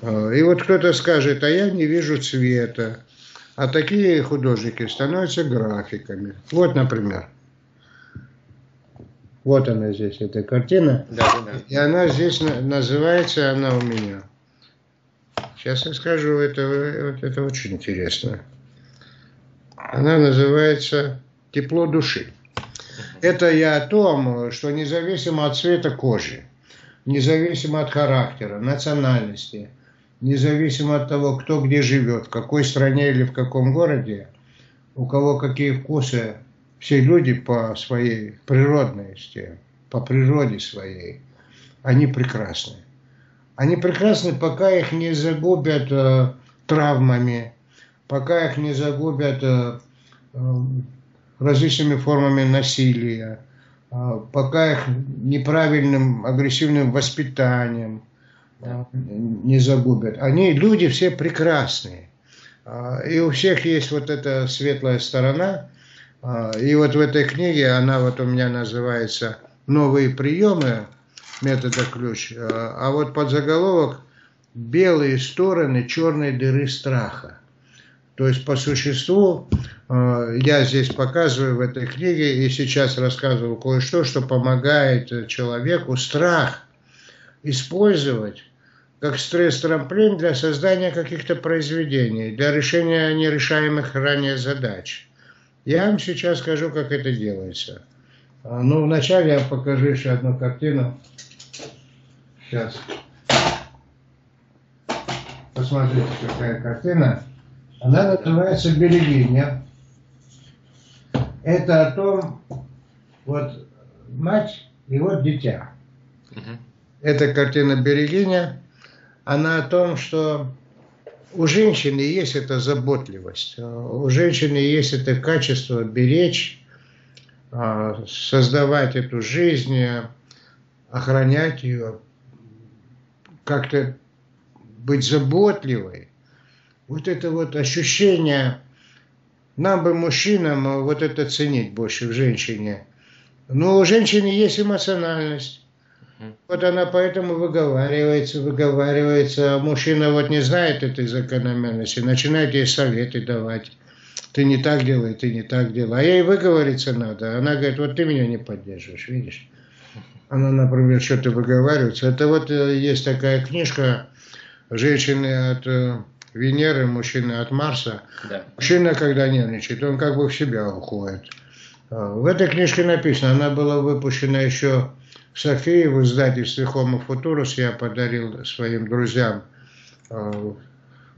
И вот кто-то скажет, а я не вижу цвета. А такие художники становятся графиками. Вот, например. Вот она здесь, эта картина. Да, да. И она здесь называется, она у меня. Сейчас я скажу, это очень интересно. Она называется «Тепло души». Это я о том, что независимо от цвета кожи, независимо от характера, национальности, независимо от того, кто где живет, в какой стране или в каком городе, у кого какие вкусы, все люди по своей природности, по природе своей, они прекрасны. Они прекрасны, пока их не загубят травмами, пока их не загубят различными формами насилия, пока их неправильным агрессивным воспитанием, не загубят. Они, люди, все прекрасные. И у всех есть вот эта светлая сторона. И вот в этой книге, она вот у меня называется «Новые приемы метода Ключ», а вот подзаголовок «Белые стороны черной дыры страха». То есть по существу я здесь показываю в этой книге и сейчас рассказываю кое-что, что помогает человеку страх использовать как стресс-трамплин для создания каких-то произведений, для решения нерешаемых ранее задач. Я вам сейчас скажу, как это делается. Но вначале я покажу еще одну картину. Сейчас. Посмотрите, какая картина. Она называется «Берегиня». Это о том, вот мать и вот дитя. Эта картина «Берегиня», она о том, что у женщины есть эта заботливость, у женщины есть это качество беречь, создавать эту жизнь, охранять ее, как-то быть заботливой. Вот это вот ощущение, нам бы, мужчинам, вот это ценить больше в женщине. Но у женщины есть эмоциональность. Вот она поэтому выговаривается. А мужчина вот не знает этой закономерности, начинает ей советы давать. Ты не так делай, ты не так делай. А ей выговориться надо. Она говорит, вот ты меня не поддерживаешь, видишь? Она, например, что-то выговаривается. Это вот есть такая книжка «Женщины от Венеры, мужчины от Марса». Да. Мужчина, когда нервничает, он как бы в себя уходит. В этой книжке написано, она была выпущена еще в Софии в издательстве Homo Futurus. Я подарил своим друзьям в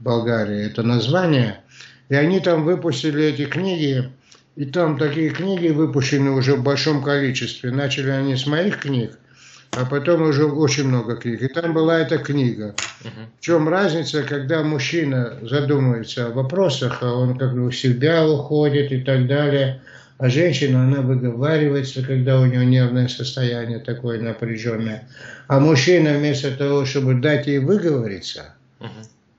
Болгарии это название. И они там выпустили эти книги. И там такие книги выпущены уже в большом количестве. Начали они с моих книг, а потом уже очень много книг. И там была эта книга. В чем разница, когда мужчина задумывается о вопросах, а он как бы в себя уходит и так далее. А женщина, она выговаривается, когда у нее нервное состояние такое напряженное. А мужчина, вместо того, чтобы дать ей выговориться,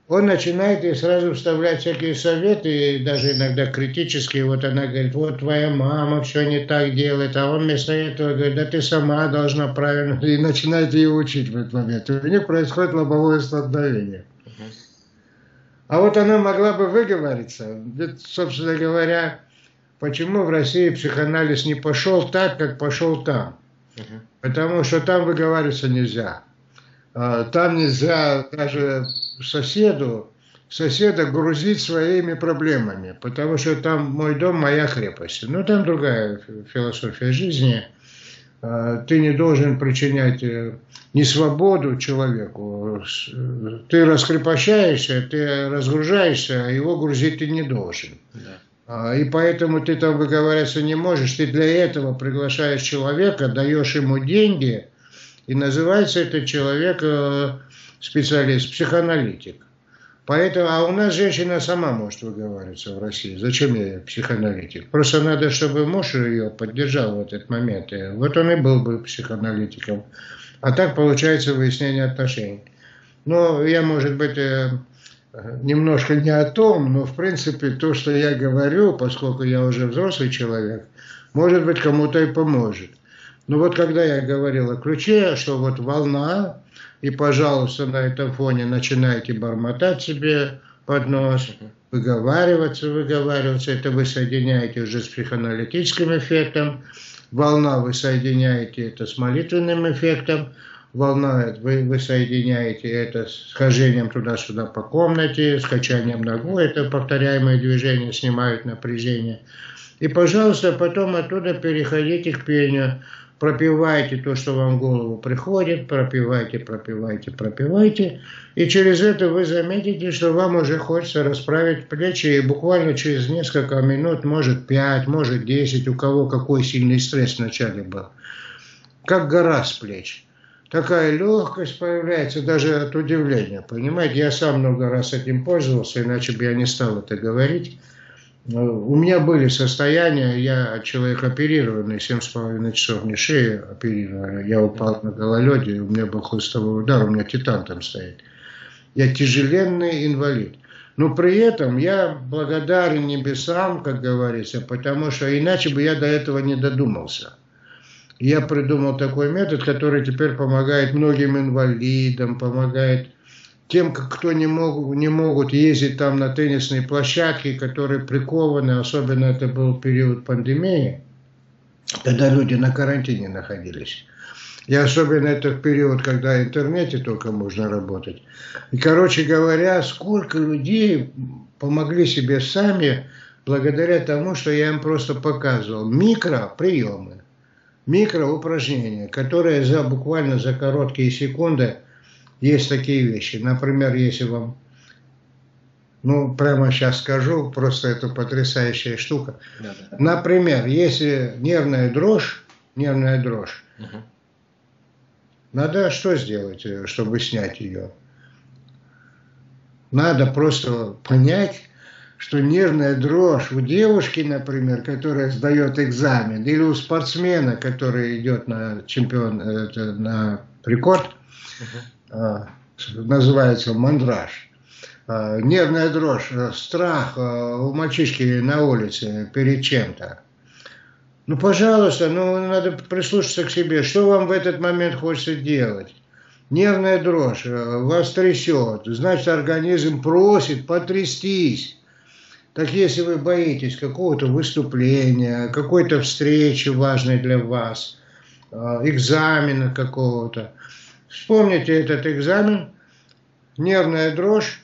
он начинает ей сразу вставлять всякие советы, и даже иногда критические. Вот она говорит, вот твоя мама все не так делает, а он вместо этого говорит, да ты сама должна правильно. И начинает ее учить в этот момент. У них происходит лобовое столкновение. А вот она могла бы выговориться. Ведь, собственно говоря, почему в России психоанализ не пошел так, как пошел там? Потому что там выговариваться нельзя. Там нельзя даже соседа грузить своими проблемами, потому что там мой дом, моя крепость. Но там другая философия жизни. Ты не должен причинять несвободу человеку. Ты раскрепощаешься, ты разгружаешься, а его грузить ты не должен. И поэтому ты там выговариваться не можешь. Ты для этого приглашаешь человека, даешь ему деньги, и называется этот человек специалист, психоаналитик. Поэтому, а у нас женщина сама может выговариваться в России. Зачем ей психоаналитик? Просто надо, чтобы муж ее поддержал в этот момент. И вот он и был бы психоаналитиком. А так получается выяснение отношений. Но я, может быть, немножко не о том, но в принципе то, что я говорю, поскольку я уже взрослый человек, может быть, кому-то и поможет. Но вот когда я говорил о ключе, что вот волна, и, пожалуйста, на этом фоне начинайте бормотать себе под нос, выговариваться, это вы соединяете уже с психоаналитическим эффектом, волна вы соединяете это с молитвенным эффектом, волна, вы соединяете это с хождением туда-сюда по комнате, с качанием ногой, это повторяемое движение, снимают напряжение. И, пожалуйста, потом оттуда переходите к пению, пропивайте то, что вам в голову приходит, пропивайте. И через это вы заметите, что вам уже хочется расправить плечи, и буквально через несколько минут, может 5, может 10, у кого какой сильный стресс вначале был, как гора с плеч. Такая легкость появляется даже от удивления, понимаете? Я сам много раз этим пользовался, иначе бы я не стал это говорить. У меня были состояния, я человек оперированный, 7,5 часов мне шею оперировали, я упал на гололеде, у меня был хлыстовой удар, у меня титан там стоит. Я тяжеленный инвалид. Но при этом я благодарен небесам, как говорится, потому что иначе бы я до этого не додумался. Я придумал такой метод, который теперь помогает многим инвалидам, помогает тем, кто не могут ездить там на теннисные площадки, которые прикованы, особенно это был период пандемии, когда люди на карантине находились. И особенно это период, когда в интернете только можно работать. И, короче говоря, сколько людей помогли себе сами благодаря тому, что я им просто показывал микроприемы, микроупражнения, которые буквально за короткие секунды. Есть такие вещи. Например, если вам, ну, прямо сейчас скажу, просто это потрясающая штука. Да-да. Например, если нервная дрожь, угу. Надо что сделать, чтобы снять ее? Надо просто понять, что нервная дрожь у девушки, например, которая сдает экзамен, или у спортсмена, который идет на рекорд, угу. Называется мандраж. Нервная дрожь, страх у мальчишки на улице перед чем-то. Ну, пожалуйста, ну, надо прислушаться к себе. Что вам в этот момент хочется делать? Нервная дрожь, вас трясет. Значит, организм просит потрястись. Так если вы боитесь какого-то выступления, какой-то встречи важной для вас, экзамена какого-то, вспомните этот экзамен, нервная дрожь,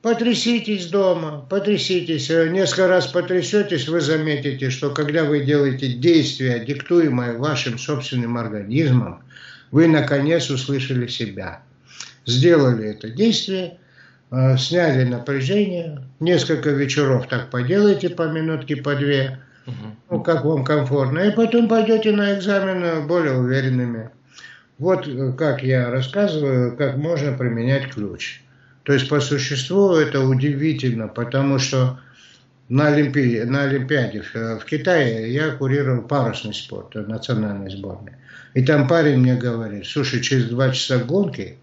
потряситесь дома, потряситесь, несколько раз потрясетесь, вы заметите, что когда вы делаете действия, диктуемые вашим собственным организмом, вы наконец услышали себя. Сделали это действие, сняли напряжение, несколько вечеров так поделайте, по минутке, по две, ну, как вам комфортно, и потом пойдете на экзамен более уверенными. Вот как я рассказываю, как можно применять ключ. То есть по существу это удивительно, потому что на Олимпиаде в Китае я курировал парусный спорт, национальной сборной. И там парень мне говорит: слушай, через 2 часа гонки,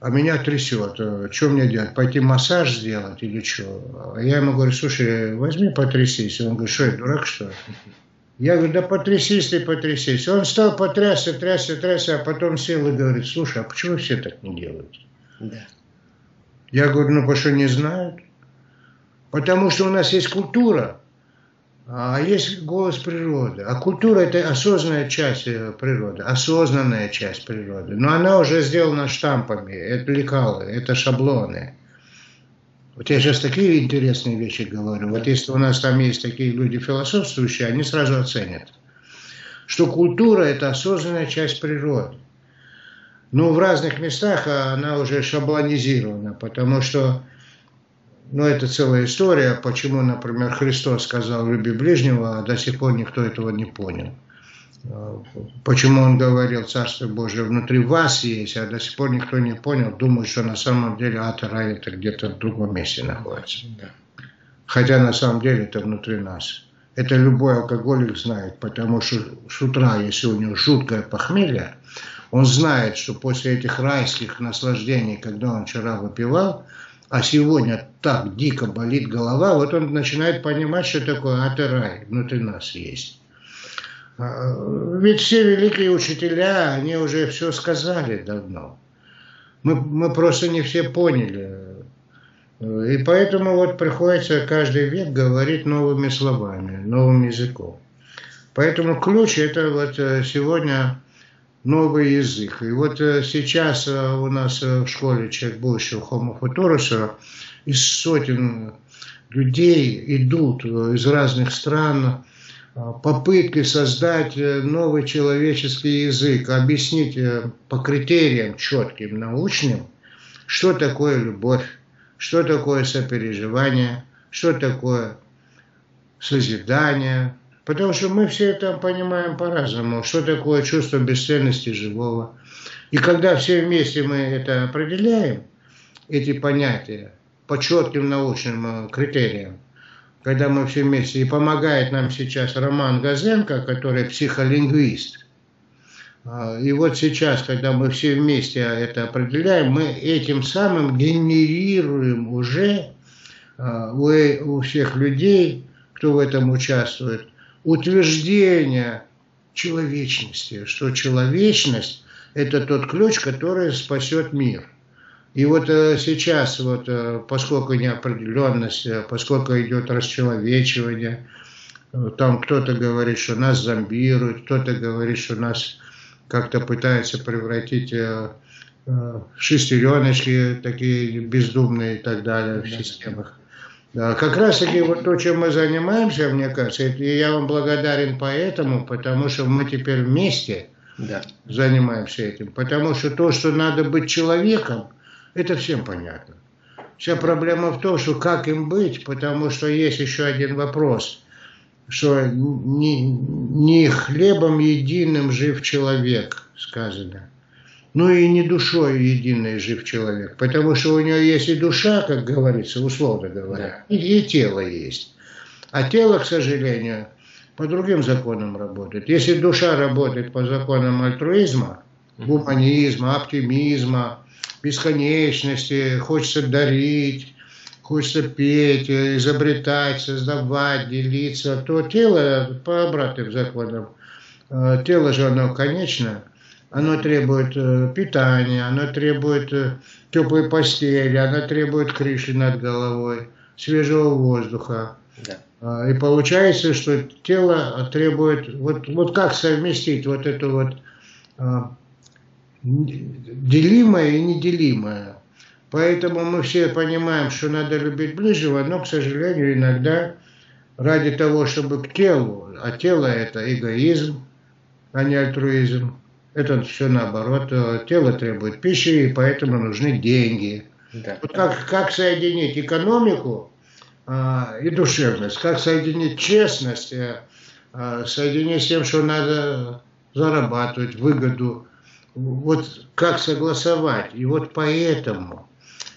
а меня трясет, что мне делать, пойти массаж сделать или что? Я ему говорю: слушай, возьми потрясись. Он говорит: что я, дурак что ли? Я говорю: да потрясись ты, потрясись. Он стал потрясся, трясся, а потом сел и говорит: слушай, а почему все так не делают? Да. Я говорю: ну, потому что не знают. Потому что у нас есть культура, а есть голос природы. А культура – это осознанная часть природы, осознанная часть природы. Но она уже сделана штампами, это лекалы, это шаблоны. Вот я сейчас такие интересные вещи говорю. Вот если у нас там есть такие люди философствующие, они сразу оценят, что культура – это осознанная часть природы. Но в разных местах она уже шаблонизирована, потому что, ну, это целая история, почему, например, Христос сказал: «Люби ближнего», а до сих пор никто этого не понял. Почему он говорил: «Царство Божие внутри вас есть», а до сих пор никто не понял, думает, что на самом деле ад и рай это где-то в другом месте находится. Да. Хотя на самом деле это внутри нас. Это любой алкоголик знает, потому что с утра, если у него жуткое похмелье, он знает, что после этих райских наслаждений, когда он вчера выпивал, а сегодня так дико болит голова, вот он начинает понимать, что такое ад и рай внутри нас есть. Ведь все великие учителя, они уже все сказали давно. Мы просто не все поняли. И поэтому вот приходится каждый век говорить новыми словами, новым языком. Поэтому ключ – это вот сегодня новый язык. И вот сейчас у нас в школе человек будущего Homo Futurus из сотен людей идут из разных стран, попытки создать новый человеческий язык, объяснить по критериям четким, научным, что такое любовь, что такое сопереживание, что такое созидание. Потому что мы все это понимаем по-разному, что такое чувство бесценности живого. И когда все вместе мы это определяем, эти понятия, по четким научным критериям, когда мы все вместе, и помогает нам сейчас Роман Газенко, который психолингвист. И вот сейчас, когда мы все вместе это определяем, мы этим самым генерируем уже у всех людей, кто в этом участвует, утверждение человечности, что человечность – это тот ключ, который спасет мир. И вот сейчас, вот, поскольку неопределенность, поскольку идет расчеловечивание, там кто-то говорит, что нас зомбируют, кто-то говорит, что нас как-то пытаются превратить в шестереночки такие бездумные и так далее в системах. Да, как раз таки вот то, чем мы занимаемся, мне кажется, и я вам благодарен поэтому, потому что мы теперь вместе занимаемся этим. Потому что то, что надо быть человеком, это всем понятно. Вся проблема в том, что как им быть, потому что есть еще один вопрос, что не хлебом единым жив человек, сказано. Ну и не душой единой жив человек, потому что у него есть и душа, как говорится, условно говоря, и тело есть. А тело, к сожалению, по другим законам работает. Если душа работает по законам альтруизма, гуманизма, оптимизма, бесконечности, хочется дарить, хочется петь, изобретать, создавать, делиться, то тело по обратным законам. Тело же оно конечно. Оно требует питания, оно требует теплой постели, оно требует крыши над головой, свежего воздуха. Да. И получается, что тело требует... Вот как совместить вот это вот делимое и неделимое. Поэтому мы все понимаем, что надо любить ближнего, но, к сожалению, иногда ради того, чтобы к телу, а тело это эгоизм, а не альтруизм, это все наоборот. Тело требует пищи, и поэтому нужны деньги. Да. Вот как соединить экономику и душевность? Как соединить честность, соединить с тем, что надо зарабатывать, выгоду? Вот как согласовать? И вот поэтому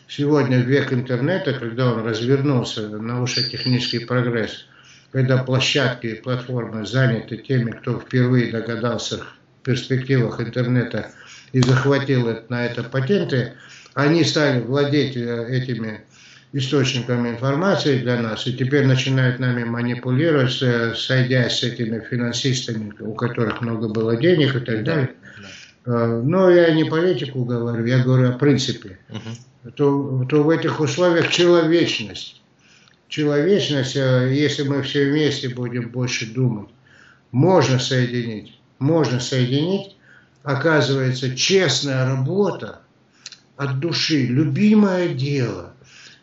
сегодня в век интернета, когда он развернулся, научно-технический прогресс, когда площадки и платформы заняты теми, кто впервые догадался перспективах интернета и захватил на это патенты, они стали владеть этими источниками информации для нас, и теперь начинают нами манипулировать, сойдясь с этими финансистами, у которых много было денег и так далее. Но я не политику говорю, я говорю о принципе. То в этих условиях человечность. Человечность, если мы все вместе будем больше думать, можно соединить. Можно соединить, оказывается, честная работа от души, любимое дело.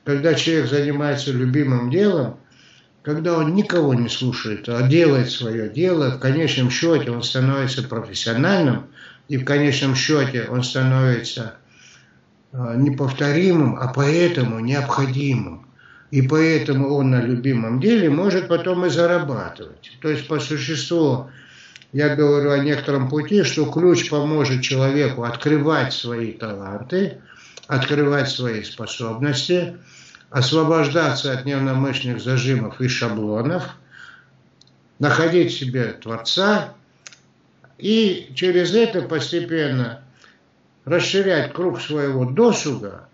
Когда человек занимается любимым делом, когда он никого не слушает, а делает свое дело, в конечном счете он становится профессиональным, и в конечном счете он становится неповторимым, а поэтому необходимым. И поэтому он на любимом деле может потом и зарабатывать. То есть по существу я говорю о некотором пути, что ключ поможет человеку открывать свои таланты, открывать свои способности, освобождаться от дневномышленных зажимов и шаблонов, находить в себе Творца и через это постепенно расширять круг своего досуга,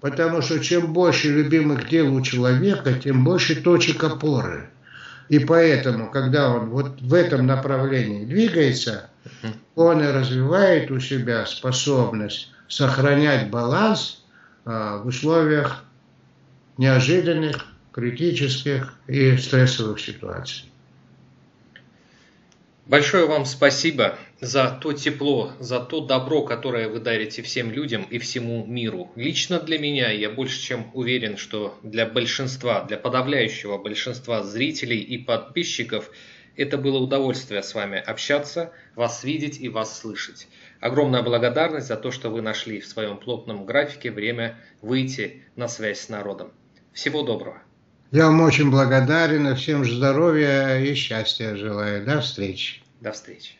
потому что чем больше любимых дел у человека, тем больше точек опоры. И поэтому, когда он вот в этом направлении двигается, он и развивает у себя способность сохранять баланс в условиях неожиданных, критических и стрессовых ситуаций. Большое вам спасибо за то тепло, за то добро, которое вы дарите всем людям и всему миру. Лично для меня, я больше чем уверен, что для большинства, для подавляющего большинства зрителей и подписчиков это было удовольствие с вами общаться, вас видеть и вас слышать. Огромная благодарность за то, что вы нашли в своем плотном графике время выйти на связь с народом. Всего доброго. Я вам очень благодарен, всем здоровья и счастья желаю. До встречи. До встречи.